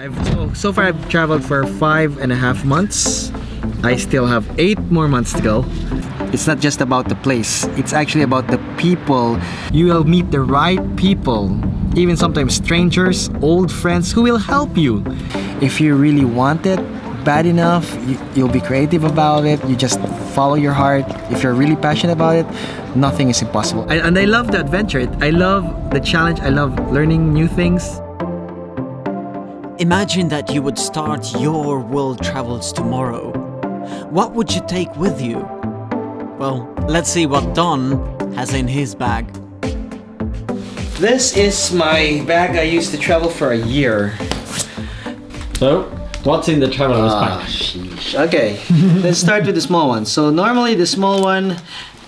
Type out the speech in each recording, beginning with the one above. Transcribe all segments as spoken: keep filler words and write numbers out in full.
I've so, so far I've traveled for five and a half months. I still have eight more months to go. It's not just about the place, it's actually about the people. You will meet the right people, even sometimes strangers, old friends who will help you. If you really want it bad enough, you, you'll be creative about it. You just follow your heart. If you're really passionate about it, nothing is impossible. I, and I love the adventure. I love the challenge. I love learning new things. Imagine that you would start your world travels tomorrow. What would you take with you? Well, let's see what Don has in his bag. This is my bag I used to travel for a year. So, what's in the traveler's bag? Sheesh. Okay, let's start with the small one. So normally the small one,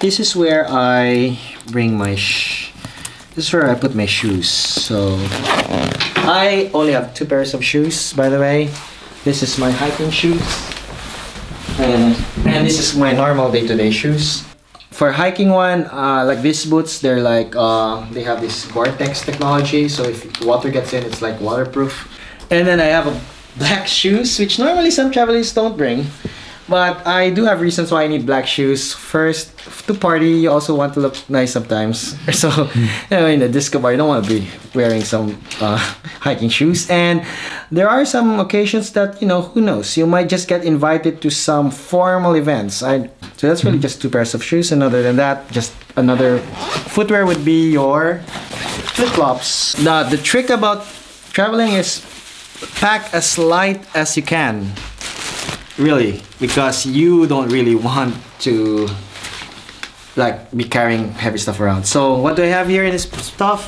this is where I bring my sh this is where I put my shoes. So I only have two pairs of shoes, by the way. This is my hiking shoes, and, and this is my normal day-to-day shoes. For hiking one, uh, like these boots, they're like uh, they have this Gore-Tex technology, so if water gets in, it's like waterproof. And then I have a black shoes, which normally some travelers don't bring, but I do have reasons why I need black shoes. First, to party, you also want to look nice sometimes. So, you know, in the disco bar, you don't want to be wearing some uh, hiking shoes. And there are some occasions that, you know, who knows, you might just get invited to some formal events. I, so that's really just two pairs of shoes, and other than that, just another footwear would be your flip-flops. Now, the trick about traveling is pack as light as you can, really, because you don't really want to like be carrying heavy stuff around. So what do I have here in this stuff?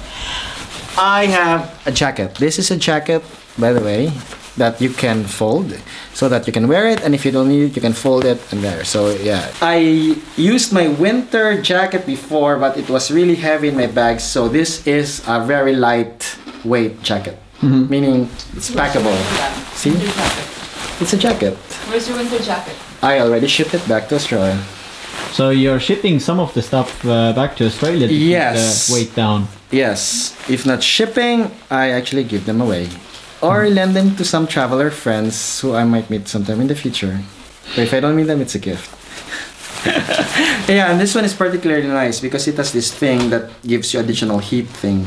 I have a jacket. This is a jacket, by the way, that you can fold so that you can wear it, and if you don't need it, you can fold it and wear it. So yeah, I used my winter jacket before, but it was really heavy in my bag, so this is a very lightweight jacket. Mm-hmm. Meaning it's packable. Yeah. See? It's a jacket. Where's your winter jacket? I already shipped it back to Australia. So you're shipping some of the stuff uh, back to Australia to yes. keep the weight down? Yes. If not shipping, I actually give them away. Or mm. lend them to some traveler friends who I might meet sometime in the future. But if I don't meet them, it's a gift. Yeah, and this one is particularly nice because it has this thing that gives you additional heat thing.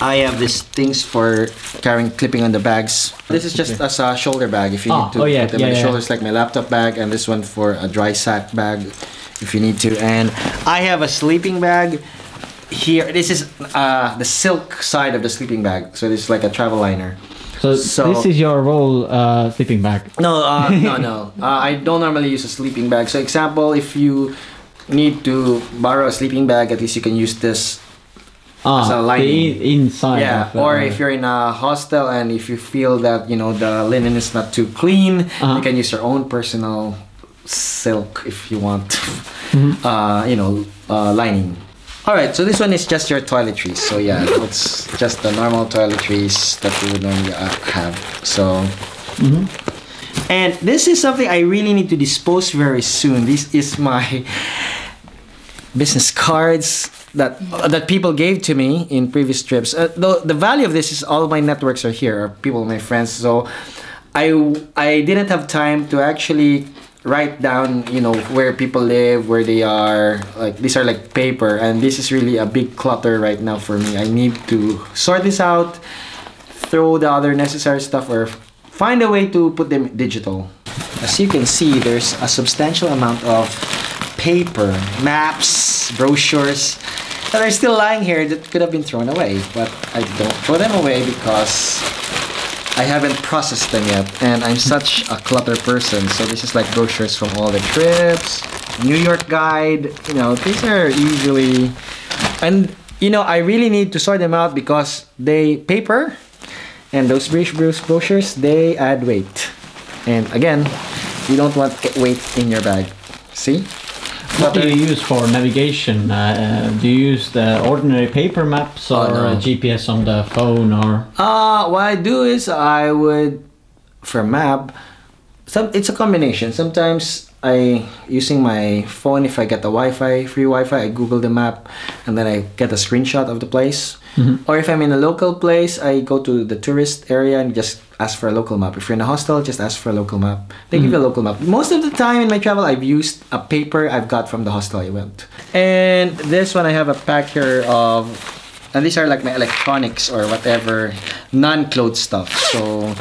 I have these things for carrying clipping on the bags. This is just as a shoulder bag if you oh, need to oh yeah, put them yeah, on your yeah. shoulders, like my laptop bag, and this one for a dry sack bag if you need to. And I have a sleeping bag here. This is uh, the silk side of the sleeping bag, so this is like a travel liner. So, so this is your roll uh, sleeping bag? No, uh, no, no. Uh, I don't normally use a sleeping bag. So example, if you need to borrow a sleeping bag, at least you can use this. Ah, the inside. Yeah, or area. If you're in a hostel and if you feel that, you know, the linen is not too clean, uh-huh. you can use your own personal silk if you want, mm-hmm. uh, you know, uh, lining. All right, so this one is just your toiletries. So yeah, it's just the normal toiletries that you would normally uh, have. So, mm-hmm. and this is something I really need to dispose very soon. This is my business cards that uh, that people gave to me in previous trips. Uh, the, the value of this is all of my networks are here, people, my friends. So I, I didn't have time to actually write down, you know, where people live, where they are. Like these are like paper, and this is really a big clutter right now for me. I need to sort this out, throw the other necessary stuff, or find a way to put them digital. As you can see, there's a substantial amount of paper, maps, brochures that are still lying here that could have been thrown away, but I don't throw them away because I haven't processed them yet, and I'm such a clutter person. So this is like brochures from all the trips, New York guide, you know, these are usually, and you know, I really need to sort them out because they paper and those brochures, they add weight, and again, you don't want weight in your bag. See? What do you use for navigation? Uh, do you use the ordinary paper maps or oh, no. G P S on the phone? Or uh, what I do is I would, for map, some, it's a combination. Sometimes I using my phone, if I get the Wi-Fi, free Wi-Fi, I Google the map and then I get a screenshot of the place. Mm-hmm. Or if I'm in a local place, I go to the tourist area and just ask for a local map. If you're in a hostel, just ask for a local map. They mm-hmm. give you a local map. Most of the time in my travel, I've used a paper I've got from the hostel I went. And this one, I have a pack here of, and these are like my electronics or whatever, non-clothes stuff. So,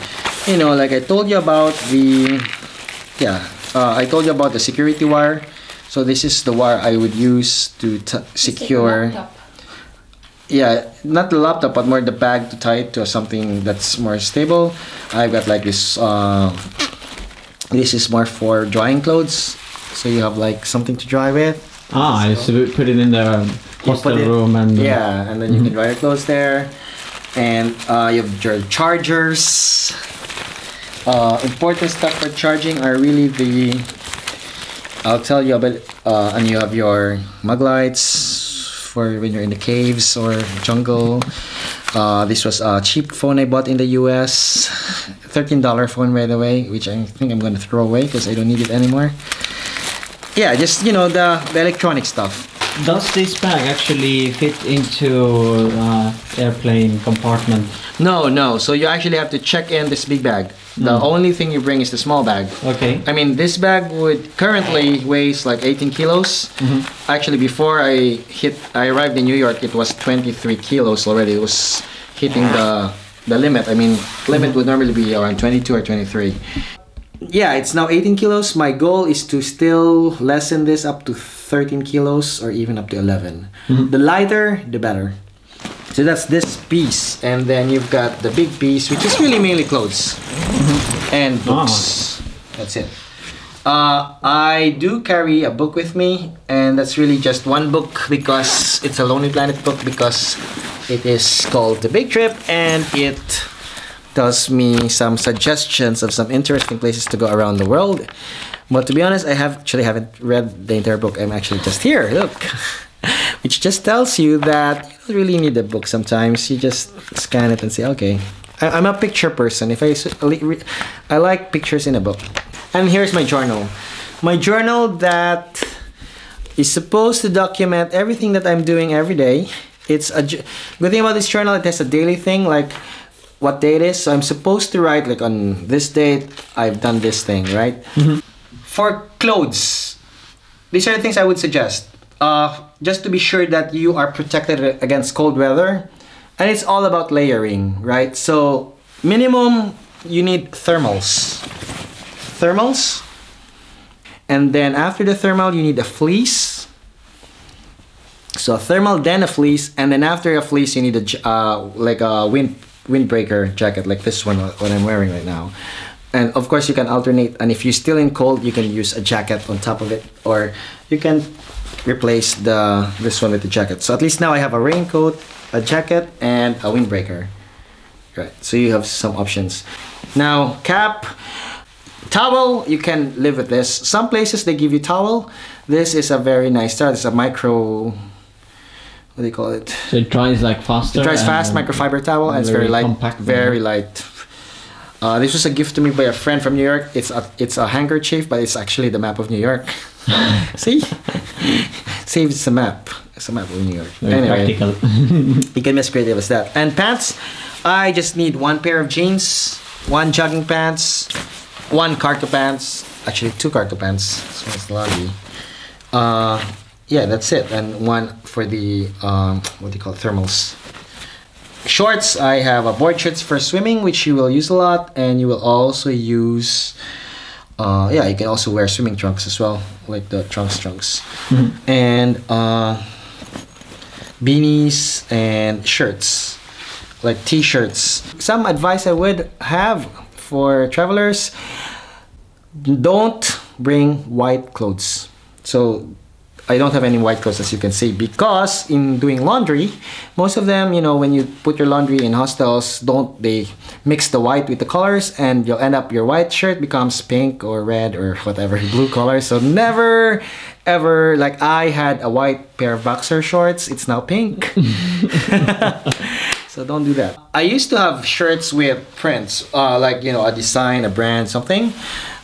you know, like I told you about the, yeah, Uh, I told you about the security wire. So this is the wire I would use to t secure. Yeah, not the laptop, but more the bag to tie it to something that's more stable. I've got like this. Uh, this is more for drying clothes. So you have like something to dry with. Ah, so you put it in the hostel room and. Yeah, and then mm-hmm. you can dry your clothes there. And uh, you have your chargers. Uh, important stuff for charging are really the, I'll tell you about, uh, and you have your mug lights for when you're in the caves or jungle. Uh, this was a cheap phone I bought in the U S, thirteen dollar phone by the way, which I think I'm going to throw away because I don't need it anymore. Yeah, just, you know, the, the electronic stuff. Does this bag actually fit into uh, airplane compartment? No, no. So you actually have to check in this big bag. The mm. only thing you bring is the small bag. Okay. I mean, this bag would currently weighs like eighteen kilos. Mm-hmm. Actually, before I hit, I arrived in New York, it was twenty-three kilos already. It was hitting the the limit. I mean, limit would normally be around twenty-two or twenty-three. Yeah, it's now eighteen kilos. My goal is to still lessen this up to thirteen kilos or even up to eleven. Mm-hmm. The lighter, the better. So that's this piece, and then you've got the big piece, which is really mainly clothes mm-hmm. and books. Oh. That's it. Uh, I do carry a book with me, and that's really just one book because it's a Lonely Planet book because it is called The Big Trip, and it tells me some suggestions of some interesting places to go around the world. But to be honest, I have actually haven't read the entire book. I'm actually just here, look. Which just tells you that you don't really need a book sometimes. You just scan it and say, okay. I I'm a picture person. If I, I like pictures in a book. And here's my journal. My journal that is supposed to document everything that I'm doing every day. It's a good thing about this journal, it has a daily thing, like what day it is. So I'm supposed to write like on this date I've done this thing, right? Mm-hmm. For clothes, these are the things I would suggest. Uh, just to be sure that you are protected against cold weather, and it's all about layering, right? So minimum you need thermals. Thermals, and then after the thermal you need a fleece. So a thermal, then a fleece, and then after a fleece you need a uh, like a wind. windbreaker jacket like this one what I'm wearing right now. And of course you can alternate, and if you're still in cold you can use a jacket on top of it, or you can replace the this one with the jacket. So at least now I have a raincoat, a jacket, and a windbreaker. Right, so you have some options. Now cap, towel, you can live with this. Some places they give you towel. This is a very nice towel. It's a micro, what do you call it? So it dries like faster. It dries fast, microfiber towel, and it's very light. Compact, very light. Uh, this was a gift to me by a friend from New York. It's a it's a handkerchief, but it's actually the map of New York. See, see, it's a map. It's a map of New York. Very anyway, practical. You can be as creative as that. And pants, I just need one pair of jeans, one jogging pants, one cargo pants. Actually, two cargo pants. This one's laggy. Uh, Yeah, that's it. And one for the, um, what do you call it, thermals. Shorts, I have a board shorts for swimming, which you will use a lot. And you will also use, uh, yeah, you can also wear swimming trunks as well, like the trunks trunks. Mm-hmm. And uh, beanies and shirts, like t-shirts. Some advice I would have for travelers, don't bring white clothes. So I don't have any white clothes, as you can see, because in doing laundry, most of them, you know, when you put your laundry in hostels, don't they mix the white with the colors, and you'll end up your white shirt becomes pink or red or whatever, blue color. So never ever, like I had a white pair of boxer shorts, it's now pink. So don't do that. I used to have shirts with prints, uh, like, you know, a design, a brand, something.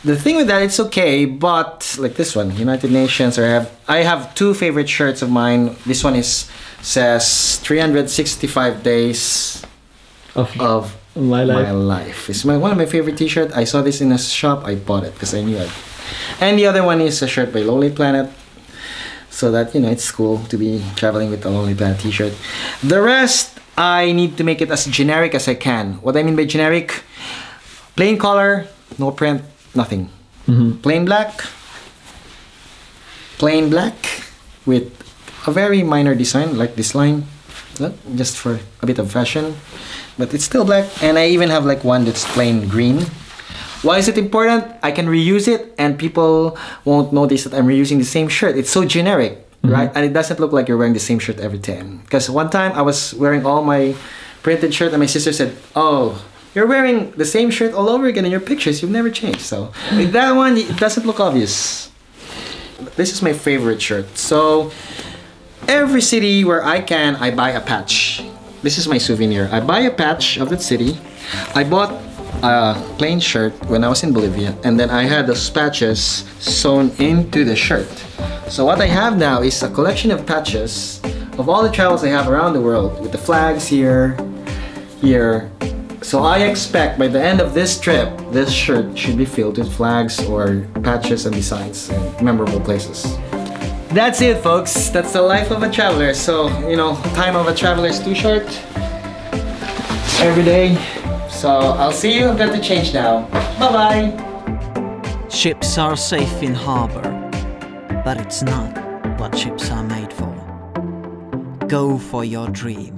The thing with that, it's okay, but like this one, United Nations, or I have, I have two favorite shirts of mine. This one is says three hundred sixty-five days of, of my, life. my life. It's my, one of my favorite t-shirt. I saw this in a shop, I bought it because I knew it. And the other one is a shirt by Lonely Planet. So that, you know, it's cool to be traveling with a Lonely Planet t-shirt. The rest, I need to make it as generic as I can. What I mean by generic, plain color, no print, nothing. Mm-hmm. Plain black, plain black with a very minor design like this line. Look, just for a bit of fashion, but it's still black. And I even have like one that's plain green. Why is it important? I can reuse it and people won't notice that I'm reusing the same shirt. It's so generic. Right? And it doesn't look like you're wearing the same shirt every time. Because one time I was wearing all my printed shirt and my sister said, oh, you're wearing the same shirt all over again in your pictures. You've never changed. So with that one, it doesn't look obvious. This is my favorite shirt. So every city where I can, I buy a patch. This is my souvenir. I buy a patch of that city. I bought a plain shirt when I was in Bolivia, and then I had those patches sewn into the shirt. So what I have now is a collection of patches of all the travels I have around the world, with the flags here, here. So I expect by the end of this trip, this shirt should be filled with flags or patches and designs and memorable places. That's it, folks. That's the life of a traveler. So, you know, time of a traveler is too short every day. So I'll see you. I've got to change now. Bye-bye. Ships are safe in harbor, but it's not what ships are made for. Go for your dream.